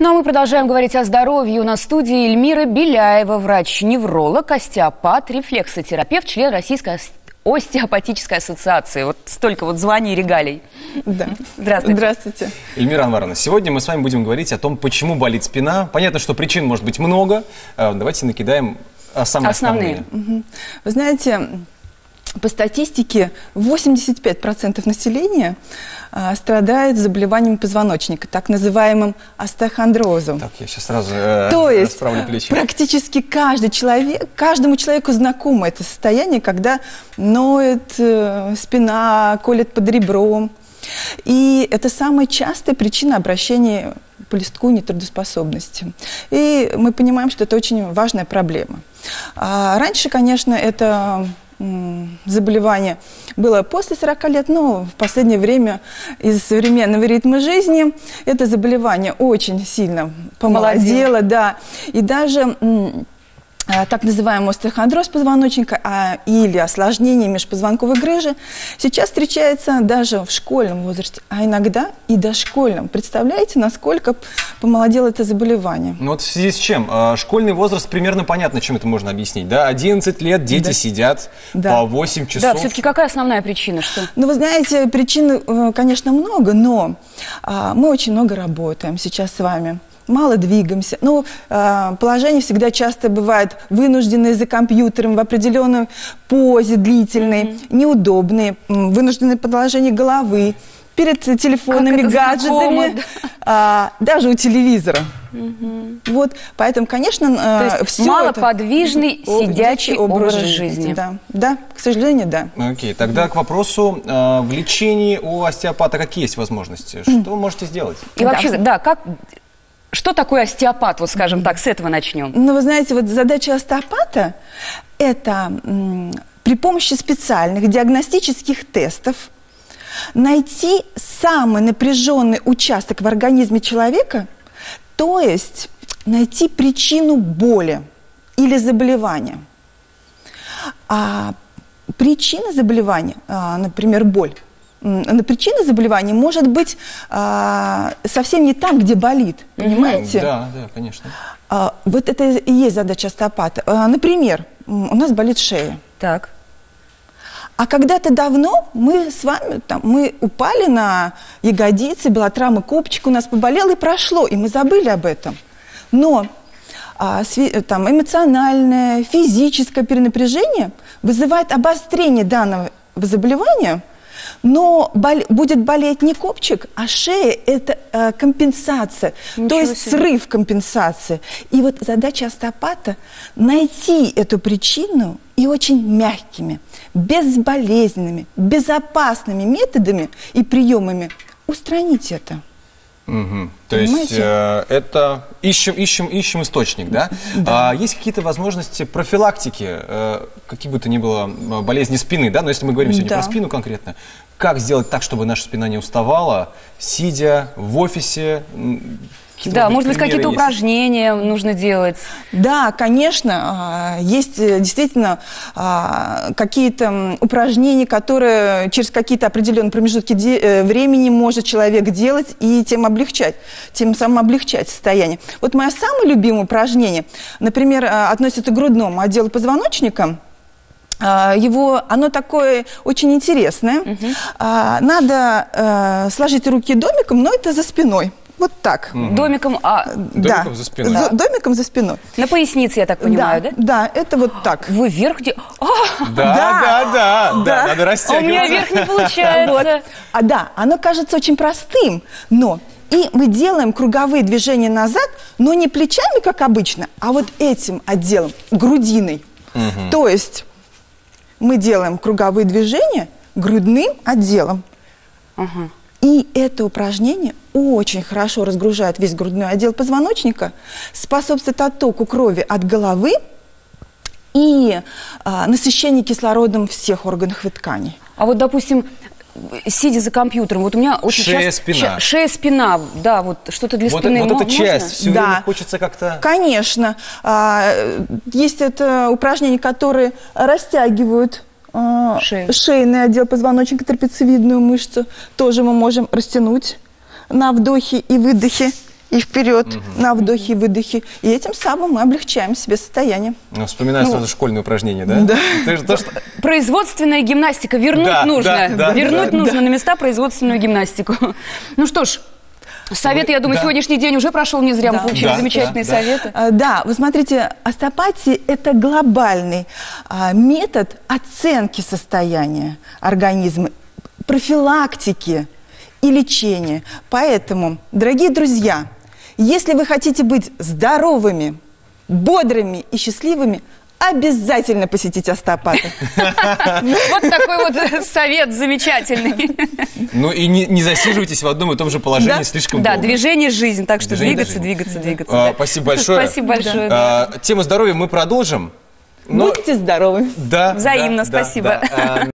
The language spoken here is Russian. Ну а мы продолжаем говорить о здоровье. У нас в студии Эльмира Беляева, врач-невролог, остеопат, рефлексотерапевт, член Российской Остеопатической Ассоциации. Вот столько вот званий и регалий. Да. Здравствуйте. Здравствуйте. Эльмира Анваровна, сегодня мы с вами будем говорить о том, почему болит спина. Понятно, что причин может быть много. Давайте накидаем самые основные. Вы знаете, по статистике 85% населения страдает заболеванием позвоночника, так называемым остеохондрозом. Так, я сейчас сразу расправлю плечи. Практически каждый человек, каждому человеку знакомо это состояние, когда ноет спина, колет под ребром. И это самая частая причина обращения по листку нетрудоспособности. И мы понимаем, что это очень важная проблема. А раньше, конечно, это заболевание было после 40 лет, но в последнее время из современного ритма жизни это заболевание очень сильно помолодело, да, и даже так называемый остеохондроз позвоночника или осложнение межпозвонковой грыжи сейчас встречается даже в школьном возрасте, а иногда и дошкольном. Представляете, насколько помолодело это заболевание? Ну вот в связи с чем? Школьный возраст, примерно понятно, чем это можно объяснить, да? 11 лет дети сидят по 8 часов. Да, все-таки какая основная причина? Что? Ну вы знаете, причин, конечно, много, но мы очень много работаем сейчас с вами. Мало двигаемся. Ну, положение всегда часто бывает вынужденные за компьютером в определенной позе длительной, неудобные, вынужденное положение головы, перед телефонами, гаджетами, даже у телевизора. Вот, поэтому, конечно, все малоподвижный, сидячий образ жизни. Да. Да, к сожалению, да. Окей, тогда к вопросу в лечении у остеопата какие есть возможности? Что можете сделать? И вообще, да, как... Что такое остеопат, вот скажем так, с этого начнем? Ну, вы знаете, вот задача остеопата – это при помощи специальных диагностических тестов найти самый напряженный участок в организме человека, то есть найти причину боли или заболевания. А причина заболевания, например, боль. Причина заболевания может быть совсем не там, где болит, понимаете? Да, да, конечно. Вот это и есть задача остеопата. Например, у нас болит шея. Так. А когда-то давно мы с вами мы упали на ягодицы, была травма копчика, у нас поболело и прошло, и мы забыли об этом. Но эмоциональное, физическое перенапряжение вызывает обострение данного заболевания. Но будет болеть не копчик, а шея – это компенсация, то есть срыв компенсации. И вот задача остеопата – найти эту причину и очень мягкими, безболезненными, безопасными методами и приемами устранить это. Угу. То есть это ищем источник, да? Да. Есть какие-то возможности профилактики, какие бы то ни было болезни спины, да? Но если мы говорим сегодня про спину конкретно, как сделать так, чтобы наша спина не уставала, сидя в офисе? Да, может быть, какие-то упражнения нужно делать? Да, конечно, есть действительно какие-то упражнения, которые через какие-то определенные промежутки времени может человек делать и тем самым облегчать состояние. Вот мое самое любимое упражнение, например, относится к грудному отделу позвоночника. Оно такое очень интересное. Надо сложить руки домиком, но это за спиной. Вот так. Домиком, домиком за спиной. Домиком за спиной. На пояснице, я так понимаю, да? Да, это вот так. Вы вверх где? Да, надо растягиваться. У меня вверх не получается. Да, оно кажется очень простым, но... И мы делаем круговые движения назад, но не плечами, как обычно, а вот этим отделом, грудиной. То есть мы делаем круговые движения грудным отделом. И это упражнение очень хорошо разгружает весь грудной отдел позвоночника, способствует оттоку крови от головы и насыщению кислородом всех органов и тканей. А вот, допустим, сидя за компьютером, вот у меня очень часто шея, спина, да, вот что-то для спины. Вот эта часть, все время хочется как-то... Конечно. Есть это упражнения, которые растягивают шейный отдел позвоночника, трапециевидную мышцу. Тоже мы можем растянуть на вдохе и выдохе. и вперед на вдохе и выдохе. И этим самым мы облегчаем себе состояние. Ну, вспоминаю сразу школьные упражнения, да? Да. Производственная гимнастика. Вернуть нужно на места производственную гимнастику. Ну что ж. Советы, я думаю, сегодняшний день уже прошел не зря, мы получили замечательные советы. Да, вы смотрите, остеопатия – это глобальный метод оценки состояния организма, профилактики и лечения. Поэтому, дорогие друзья, если вы хотите быть здоровыми, бодрыми и счастливыми, обязательно посетите остеопата. Вот такой вот совет замечательный. Ну и не засиживайтесь в одном и том же положении слишком долго. Да, движение – жизнь, так что двигаться, двигаться, двигаться. Спасибо большое. Спасибо большое. Тему здоровья мы продолжим. Будьте здоровы. Да. Взаимно, спасибо.